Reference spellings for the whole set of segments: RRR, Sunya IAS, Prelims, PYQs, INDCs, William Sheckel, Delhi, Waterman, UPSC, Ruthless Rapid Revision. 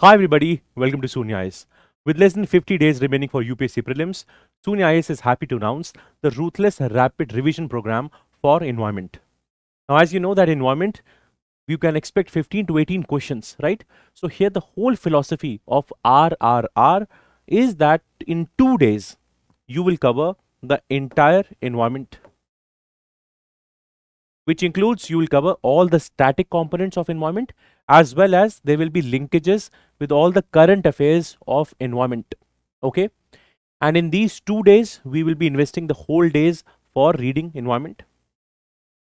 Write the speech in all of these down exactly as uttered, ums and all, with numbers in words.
Hi everybody, welcome to Sunya I A S. With less than fifty days remaining for U P S C prelims, Sunya I A S is happy to announce the Ruthless Rapid Revision Program for Environment. Now, as you know that environment, you can expect fifteen to eighteen questions, right? So here the whole philosophy of R R R is that in two days, you will cover the entire environment, which includes you will cover all the static components of environment, as well as there will be linkages with all the current affairs of environment. Okay, and in these two days we will be investing the whole days for reading environment.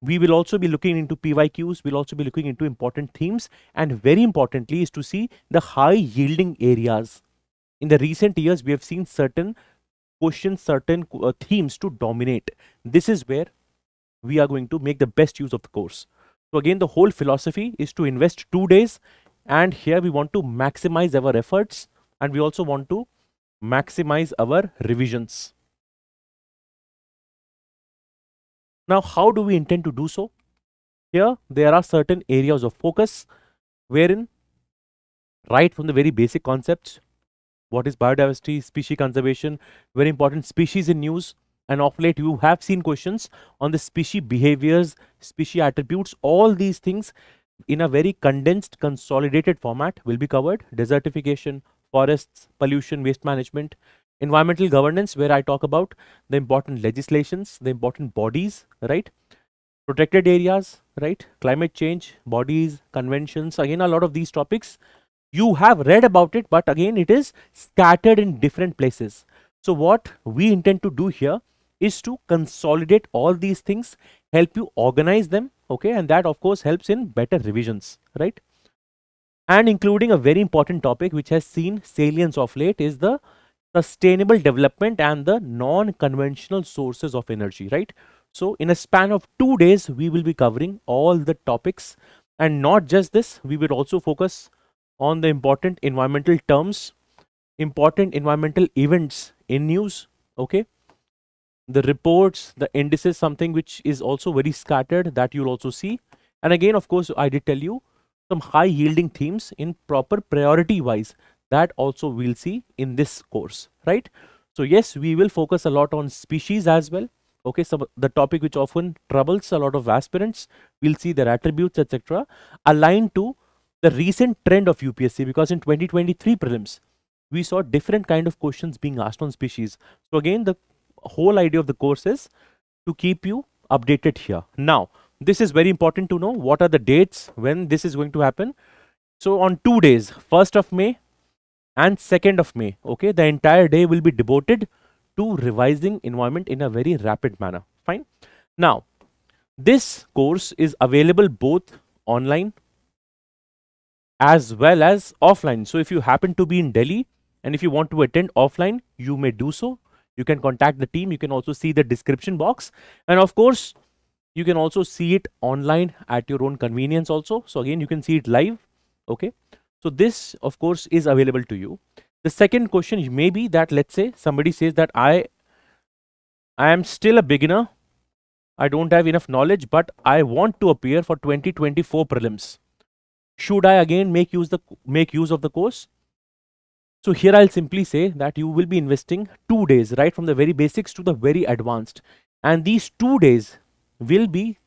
We will also be looking into P Y Qs, we'll also be looking into important themes, and very importantly is to see the high yielding areas. In the recent years we have seen certain questions, certain uh, themes to dominate. This is where we are going to make the best use of the course. So again, the whole philosophy is to invest two days, and here we want to maximize our efforts, and we also want to maximize our revisions. Now, how do we intend to do so? Here, there are certain areas of focus, wherein right from the very basic concepts, what is biodiversity, species conservation, very important species in news. And of late, you have seen questions on the species behaviors, species attributes, all these things in a very condensed, consolidated format will be covered. Desertification, forests, pollution, waste management, environmental governance, where I talk about the important legislations, the important bodies, right? Protected areas, right? Climate change, bodies, conventions, again, a lot of these topics. You have read about it, but again, it is scattered in different places. So what we intend to do here is to consolidate all these things, help you organize them, okay, and that of course helps in better revisions, right? And including a very important topic which has seen salience of late is the sustainable development and the non-conventional sources of energy, right? So in a span of two days, we will be covering all the topics, and not just this, we will also focus on the important environmental terms, important environmental events in news, okay? The reports, the indices, something which is also very scattered that you'll also see. And again, of course, I did tell you some high yielding themes in proper priority wise that also we'll see in this course, right? So yes, we will focus a lot on species as well. Okay, so the topic which often troubles a lot of aspirants, we'll see their attributes, et cetera, aligned to the recent trend of U P S C, because in twenty twenty-three prelims, we saw different kind of questions being asked on species. So again, the whole idea of the course is to keep you updated here. Now, this is very important to know what are the dates when this is going to happen. So on two days, first of May and second of May, okay, the entire day will be devoted to revising environment in a very rapid manner. Fine. Now, this course is available both online as well as offline. So if you happen to be in Delhi and if you want to attend offline, you may do so. You can contact the team. You can also see the description box. And of course, you can also see it online at your own convenience also. So again, you can see it live. Okay. So this, of course, is available to you. The second question may be that, let's say somebody says that I, I am still a beginner. I don't have enough knowledge, but I want to appear for twenty twenty-four prelims. Should I again make use the make use of the course? So here I'll simply say that you will be investing two days, right from the very basics to the very advanced. And these two days will be,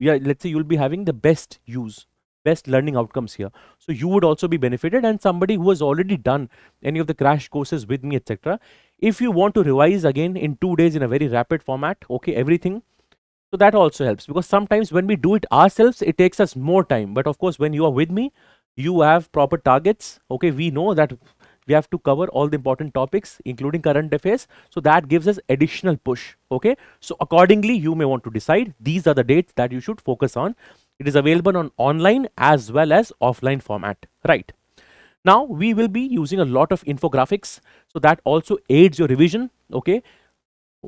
yeah, let's say you'll be having the best use, best learning outcomes here. So you would also be benefited, and somebody who has already done any of the crash courses with me, et cetera. If you want to revise again in two days in a very rapid format, okay, everything. So that also helps, because sometimes when we do it ourselves, it takes us more time. But of course, when you are with me, you have proper targets. Okay, we know that we have to cover all the important topics, including current affairs. So that gives us additional push. Okay, so accordingly, you may want to decide. These are the dates that you should focus on. It is available on online as well as offline format. Right. Now, we will be using a lot of infographics. So that also aids your revision. Okay.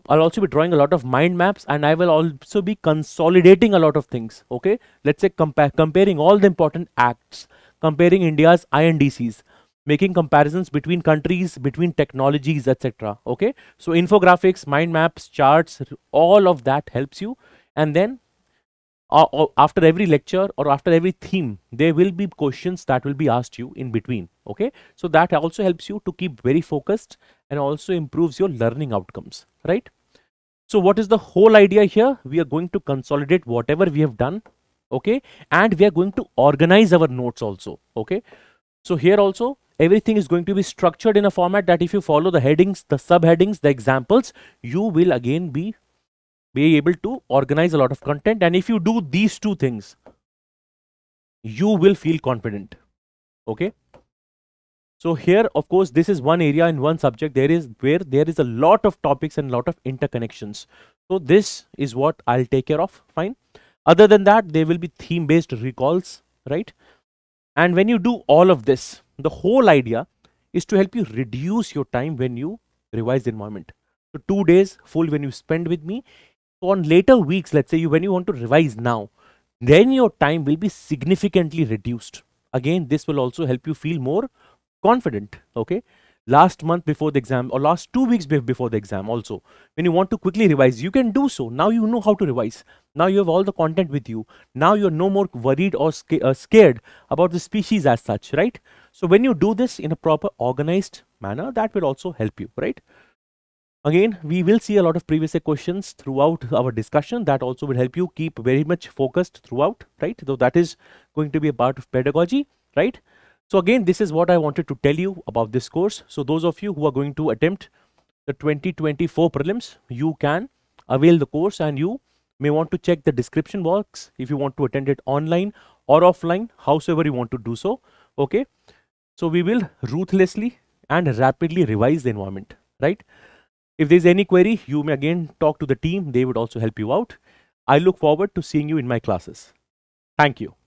I'll also be drawing a lot of mind maps, and I will also be consolidating a lot of things. Okay, let's say compa comparing all the important acts, comparing India's I N D Cs, making comparisons between countries, between technologies, et cetera. Okay, so infographics, mind maps, charts, all of that helps you. And then uh, or after every lecture or after every theme, there will be questions that will be asked you in between. Okay, so that also helps you to keep very focused and also improves your learning outcomes, right? So what is the whole idea here? We are going to consolidate whatever we have done, okay, and we are going to organize our notes also, okay. So here also everything is going to be structured in a format that if you follow the headings, the subheadings, the examples, you will again be be able to organize a lot of content. And if you do these two things, you will feel confident, okay. So here, of course, this is one area in one subject there is where there is a lot of topics and lot of interconnections. So this is what I'll take care of, fine. Other than that, there will be theme based recalls, right? And when you do all of this, the whole idea is to help you reduce your time when you revise the environment. So two days full when you spend with me. So on later weeks, let's say you when you want to revise now, then your time will be significantly reduced. Again, this will also help you feel more confident, okay? Last month before the exam or last two weeks before the exam also, when you want to quickly revise, you can do so. Now you know how to revise. Now you have all the content with you. Now you're no more worried or sca uh, scared about the species as such, right? So when you do this in a proper organized manner, that will also help you, right? Again, we will see a lot of previous year questions throughout our discussion. That also will help you keep very much focused throughout, right? Though that is going to be a part of pedagogy, right? So again, this is what I wanted to tell you about this course. So those of you who are going to attempt the twenty twenty-four prelims, you can avail the course, and you may want to check the description box if you want to attend it online or offline, howsoever you want to do so, okay? So we will ruthlessly and rapidly revise the environment, right? If there's any query, you may again talk to the team. They would also help you out. I look forward to seeing you in my classes. Thank you.